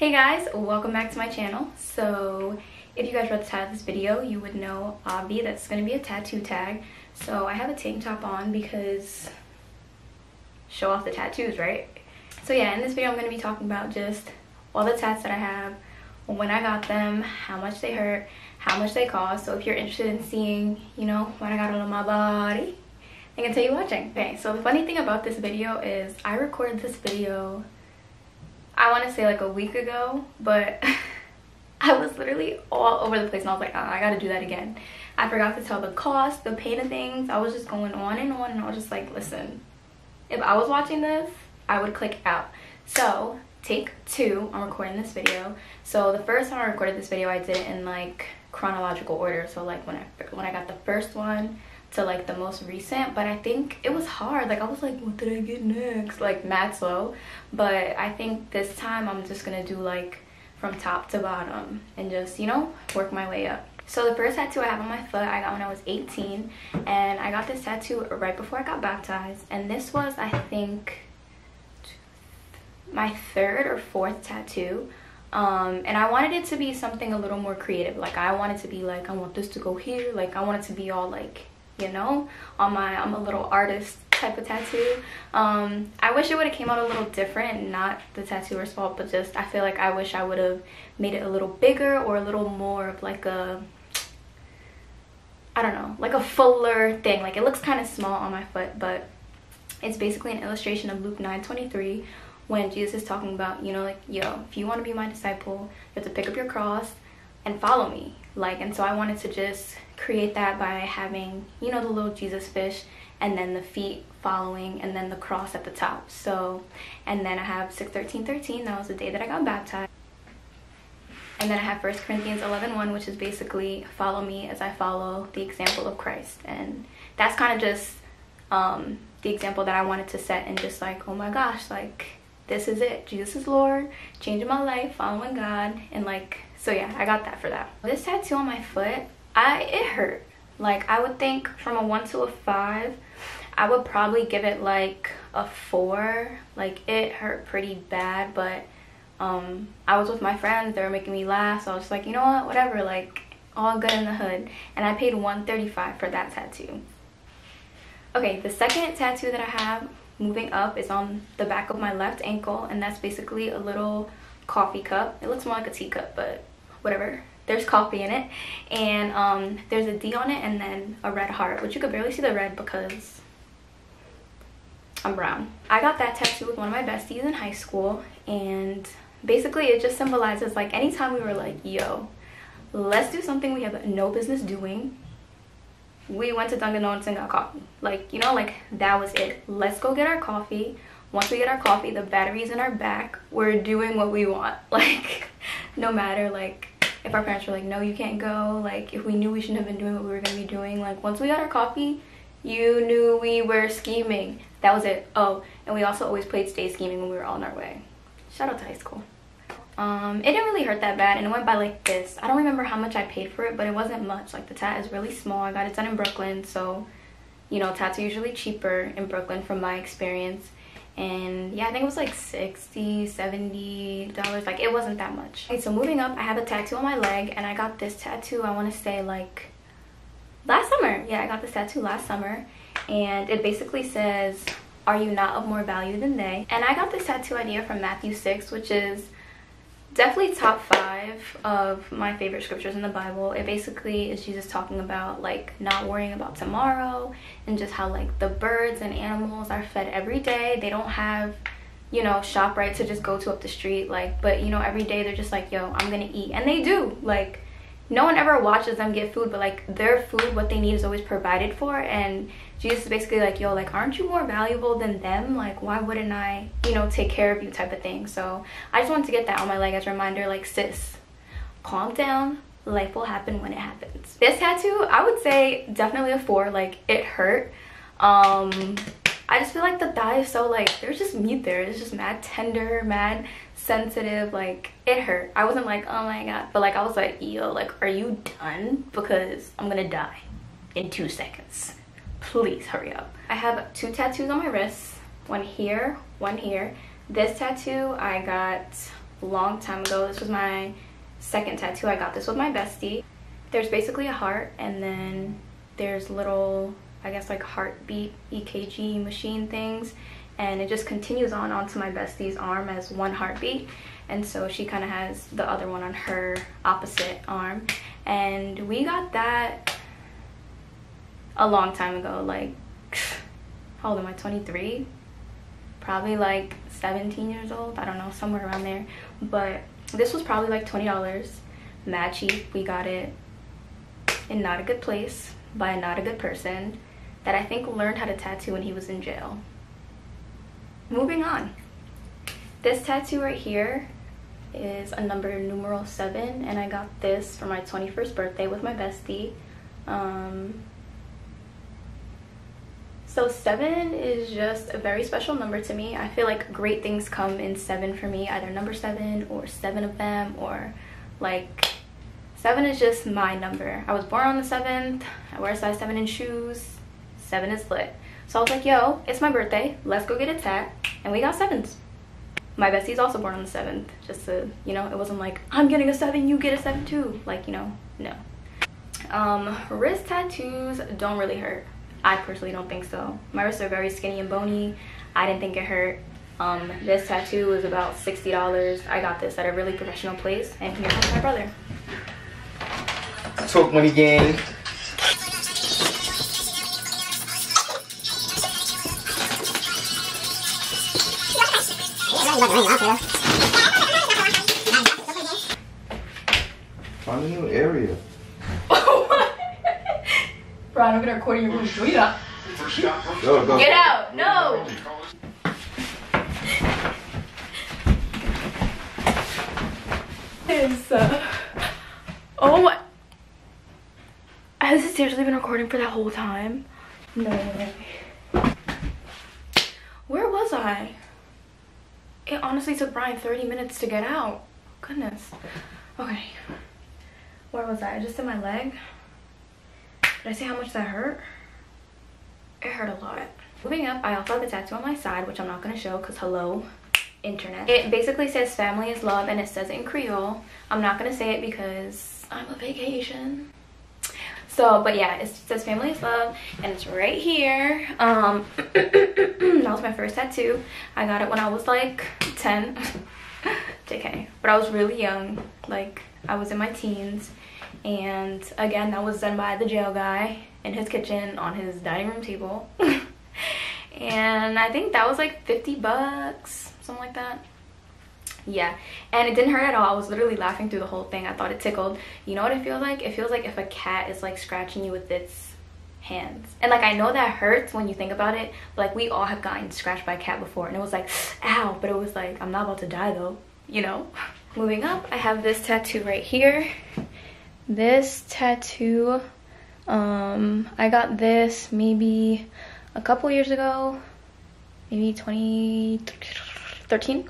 Hey guys, welcome back to my channel. So if you guys read the title of this video, you would know obvi that's going to be a tattoo tag. So I have a tank top on because show off the tattoos, right? So yeah, in this video I'm going to be talking about just all the tats that I have, when I got them, how much they hurt, how much they cost. So if you're interested in seeing, you know, when I got it on my body, I can tell you watching. Okay, so the funny thing about this video is I recorded this video, I want to say like a week ago, but I was literally all over the place and I was like, I gotta do that again. I forgot to tell the cost, the pain of things. I was just going on and I was just like, listen, if I was watching this, I would click out. So take two, I'm recording this video. So the first time I recorded this video, I did it in like chronological order. So like when I got the first one to like the most recent, but I think it was hard. Like I was like, what did I get next? Like mad slow. But I think this time I'm just gonna do like from top to bottom and just, you know, work my way up. So the first tattoo I have on my foot, I got when I was 18, and I got this tattoo right before I got baptized. And this was, I think, my third or fourth tattoo. And I wanted it to be something a little more creative. Like I wanted to be like, I want this to go here. Like I wanted to be all like, you know, on my, I'm a little artist type of tattoo. I wish it would have came out a little different, not the tattooer's fault, but just I feel like I wish I would have made it a little bigger or a little more of like a, I don't know, like a fuller thing. Like it looks kind of small on my foot, but it's basically an illustration of Luke 9:23 when Jesus is talking about, you know, like, yo, if you want to be my disciple, you have to pick up your cross and follow me. Like, and so I wanted to just create that by having, you know, the little Jesus fish and then the feet following and then the cross at the top. So, and then I have 6/13/13, that was the day that I got baptized. And then I have 1 Corinthians 11:1, which is basically follow me as I follow the example of Christ. And that's kind of just the example that I wanted to set and just like, oh my gosh, like this is it. Jesus is Lord, changing my life, following God, and like, so yeah, I got that for that. This tattoo on my foot, it hurt. Like I would think from a 1 to a 5, I would probably give it like a 4. Like it hurt pretty bad, but I was with my friends, they were making me laugh, so I was just like, you know what, whatever, like all good in the hood. And I paid $135 for that tattoo. Okay, the second tattoo that I have moving up is on the back of my left ankle, and that's basically a little coffee cup. It looks more like a teacup, but whatever, there's coffee in it. And there's a D on it and then a red heart, which you could barely see the red because I'm brown. I got that tattoo with one of my besties in high school, and basically it just symbolizes like anytime we were like, yo, let's do something we have no business doing, we went to Dunganon and got coffee. Like, you know, like that was it. Let's go get our coffee. Once we get our coffee, the battery's in our back, we're doing what we want. Like no matter like if our parents were like, no, you can't go, like if we knew we shouldn't have been doing what we were gonna be doing, like once we got our coffee, you knew we were scheming. That was it. Oh, and we also always played stay scheming when we were all on our way. Shout out to high school. It didn't really hurt that bad, and it went by like this. I don't remember how much I paid for it, but it wasn't much. Like the tat is really small. I got it done in Brooklyn, so you know, tats are usually cheaper in Brooklyn from my experience. And yeah, I think it was like $60, $70. Like it wasn't that much. Okay, so moving up, I have a tattoo on my leg, and I got this tattoo, I want to say like last summer. Yeah, I got this tattoo last summer, and it basically says, are you not of more value than they? And I got this tattoo idea from Matthew 6, which is definitely top 5 of my favorite scriptures in the Bible. It basically is Jesus talking about like not worrying about tomorrow, and just how like the birds and animals are fed every day. They don't have, you know, shop right to just go to up the street, like, but you know, every day they're just like, yo, I'm gonna eat, and they do. Like no one ever watches them get food, but like their food, what they need is always provided for. And Jesus is basically like, yo, like aren't you more valuable than them? Like why wouldn't I, you know, take care of you type of thing. So I just wanted to get that on my leg as a reminder, like sis, calm down, life will happen when it happens. This tattoo, I would say definitely a 4. Like it hurt. I just feel like the thigh is so like, there's just meat there. It's just mad tender, mad sensitive. Like it hurt. I wasn't like, oh my god, but like I was like, yo, like are you done? Because I'm gonna die in 2 seconds. Please hurry up. I have 2 tattoos on my wrists, one here, one here. This tattoo I got long time ago. This was my second tattoo. I got this with my bestie. There's basically a heart, and then there's little, I guess, like heartbeat EKG machine things, and it just continues on onto my bestie's arm as one heartbeat. And so she kind of has the other one on her opposite arm, and we got that a long time ago. Like, how old am I, 23? Probably like 17 years old, I don't know, somewhere around there. But this was probably like $20, mad cheap. We got it in not a good place by a not a good person that I think learned how to tattoo when he was in jail. Moving on. This tattoo right here is a numeral 7, and I got this for my 21st birthday with my bestie. So 7 is just a very special number to me. I feel like great things come in 7 for me, either number 7 or 7 of them, or like 7 is just my number. I was born on the 7th, I wear a size 7 in shoes, 7 is lit. So I was like, yo, it's my birthday, let's go get a tat, and we got 7s. My bestie's also born on the 7th, just to, you know, it wasn't like, I'm getting a 7, you get a 7 too, like, you know, no. Wrist tattoos don't really hurt. I personally don't think so. My wrists are very skinny and bony. I didn't think it hurt. This tattoo was about $60. I got this at a really professional place, and here comes my brother. Talk money gang. Find a new area. Brian, I'm gonna record your room. Get out. Get out. No. It's, oh my. Has it seriously been recording for that whole time? No way. Where was I? It honestly took Brian 30 minutes to get out. Goodness. Okay. Where was I? I just did my leg. Did I say how much that hurt? It hurt a lot. Moving up, I also have the tattoo on my side, which I'm not going to show because hello, internet. It basically says family is love, and it says it in Creole. I'm not going to say it because I'm on vacation. So, but yeah, it says family is love, and it's right here. That was my first tattoo. I got it when I was like 10. JK. But I was really young. Like, I was in my teens. And again, that was done by the jail guy in his kitchen on his dining room table. And I think that was like $50, something like that. Yeah, and it didn't hurt at all. I was literally laughing through the whole thing. I thought it tickled. You know what it feels like? It feels like if a cat is like scratching you with its hands. And like, I know that hurts when you think about it, but like, we all have gotten scratched by a cat before, and it was like, ow, but it was like, I'm not about to die though, you know? Moving up, I have this tattoo right here. This tattoo, I got this maybe a couple years ago, maybe 2013.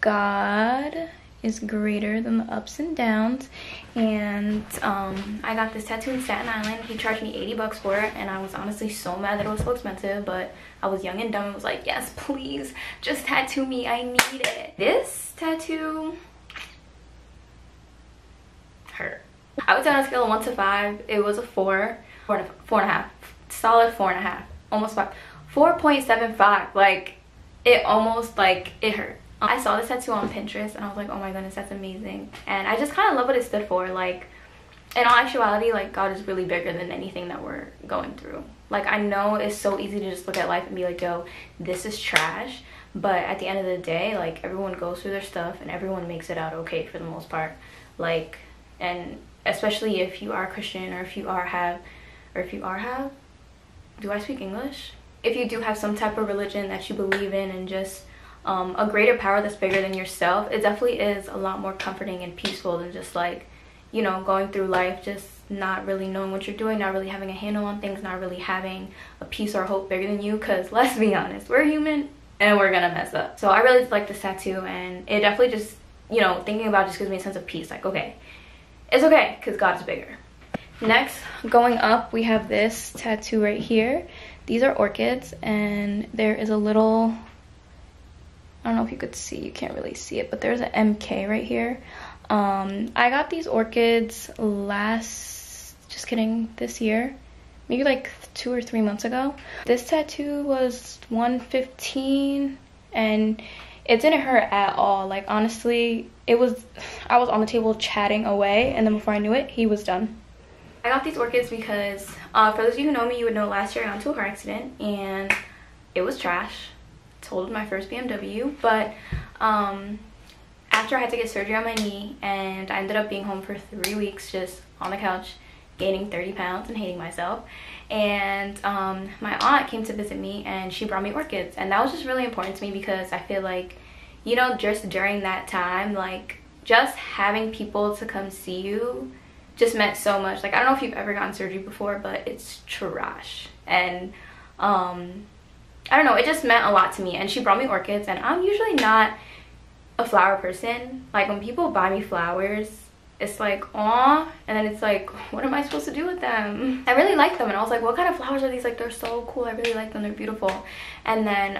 God is greater than the ups and downs. And I got this tattoo in Staten Island. He charged me $80 for it, and I was honestly so mad that it was so expensive, but I was young and dumb and was like, yes, please, just tattoo me, I need it. This tattoo hurt. I would say on a scale of 1 to 5, it was a 4.5, solid 4.5, almost 5, 4.75. Like, it almost, like, it hurt. I saw this tattoo on Pinterest, and I was like, oh my goodness, that's amazing. And I just kind of love what it stood for. Like, in all actuality, like, God is really bigger than anything that we're going through. Like, I know it's so easy to just look at life and be like, yo, this is trash. But at the end of the day, like, everyone goes through their stuff, and everyone makes it out okay for the most part. Like, and especially if you are Christian, or if you are have, do I speak English? If you do have some type of religion that you believe in, and just a greater power that's bigger than yourself, it definitely is a lot more comforting and peaceful than just, like, you know, going through life just not really knowing what you're doing, not really having a handle on things, not really having a peace or hope bigger than you, because let's be honest, we're human and we're gonna mess up. So I really like this tattoo, and it definitely just, you know, thinking about it just gives me a sense of peace. Like, okay, it's okay, because God's bigger. Next, going up, we have this tattoo right here. These are orchids, and there is a little, I don't know if you could see, you can't really see it, but there's an MK right here. I got these orchids this year, maybe like 2 or 3 months ago. This tattoo was $115 and it didn't hurt at all. Like, honestly, I was on the table chatting away, and then before I knew it, he was done. I got these orchids because for those of you who know me, you would know last year I got into a car accident and it was trash. Totaled my first BMW, but after I had to get surgery on my knee, and I ended up being home for 3 weeks just on the couch, gaining 30 pounds and hating myself. And my aunt came to visit me and she brought me orchids, and that was just really important to me because I feel like, you know, just during that time, like, just having people to come see you just meant so much. Like, I don't know if you've ever gotten surgery before, but it's trash, and I don't know, it just meant a lot to me. And she brought me orchids, and I'm usually not a flower person. Like, when people buy me flowers, it's like, aw, and then it's like, what am I supposed to do with them? I really like them, and I was like, what kind of flowers are these? Like, they're so cool, I really like them, they're beautiful. And then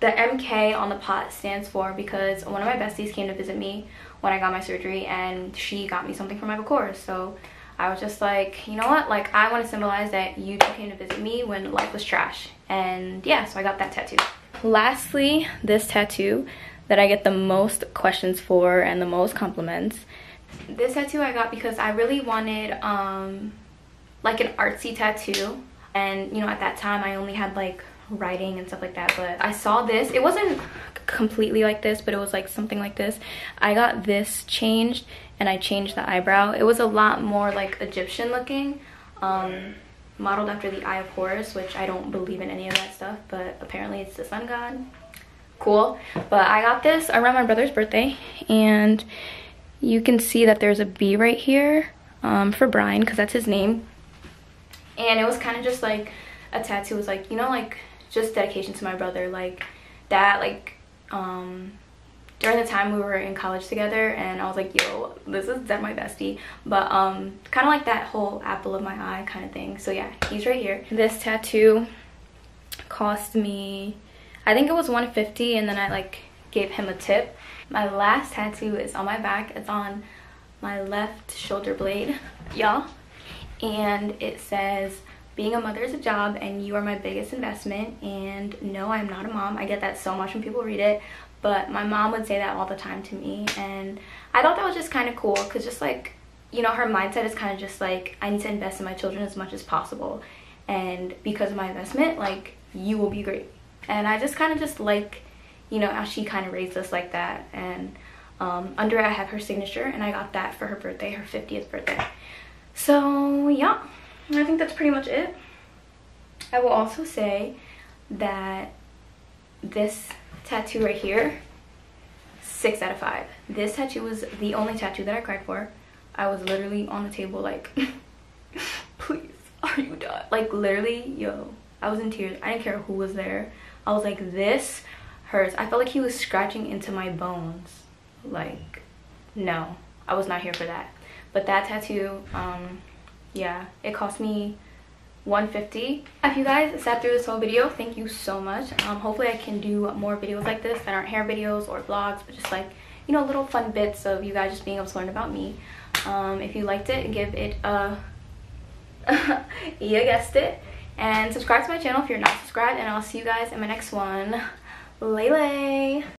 the MK on the pot stands for, because one of my besties came to visit me when I got my surgery, and she got me something from Eye of Horus. So I was just like, you know what, like, I want to symbolize that you came to visit me when life was trash. And yeah, so I got that tattoo. Lastly, this tattoo that I get the most questions for and the most compliments. This tattoo I got because I really wanted like an artsy tattoo, and you know, at that time I only had like writing and stuff like that, but I saw this. It wasn't completely like this, but it was like something like this. I got this changed, and I changed the eyebrow. It was a lot more like Egyptian looking, modeled after the Eye of Horus, which I don't believe in any of that stuff, but apparently it's the sun god. Cool. But I got this around my brother's birthday, and you can see that there's a B right here for Brian, because that's his name. And it was kind of just like a tattoo. It was like, you know, like just dedication to my brother, like that. Like during the time we were in college together, and I was like, yo, this is that my bestie. But kind of like that whole apple of my eye kind of thing. So yeah, he's right here. This tattoo cost me, I think it was $150, and then I like gave him a tip. My last tattoo is on my back. It's on my left shoulder blade, y'all. And it says, being a mother is a job, and you are my biggest investment. And no, I'm not a mom. I get that so much when people read it, but my mom would say that all the time to me. And I thought that was just kind of cool, because just like, you know, her mindset is kind of just like, I need to invest in my children as much as possible. And because of my investment, like, you will be great. And I just kind of just like, you know, how she kind of raised us like that. And under it I have her signature, and I got that for her birthday, her 50th birthday. So yeah, I think that's pretty much it. I will also say that this tattoo right here, 6 out of 5. This tattoo was the only tattoo that I cried for. I was literally on the table like, please, are you done? Like, literally, yo, I was in tears. I didn't care who was there. I was like, this hers. I felt like he was scratching into my bones. Like, no, I was not here for that. But that tattoo, yeah, it cost me $150. If you guys sat through this whole video, thank you so much. Hopefully I can do more videos like this that aren't hair videos or vlogs, but just like, you know, little fun bits of you guys just being able to learn about me. If you liked it, give it a you guessed it, and subscribe to my channel if you're not subscribed, and I'll see you guys in my next one. Lele.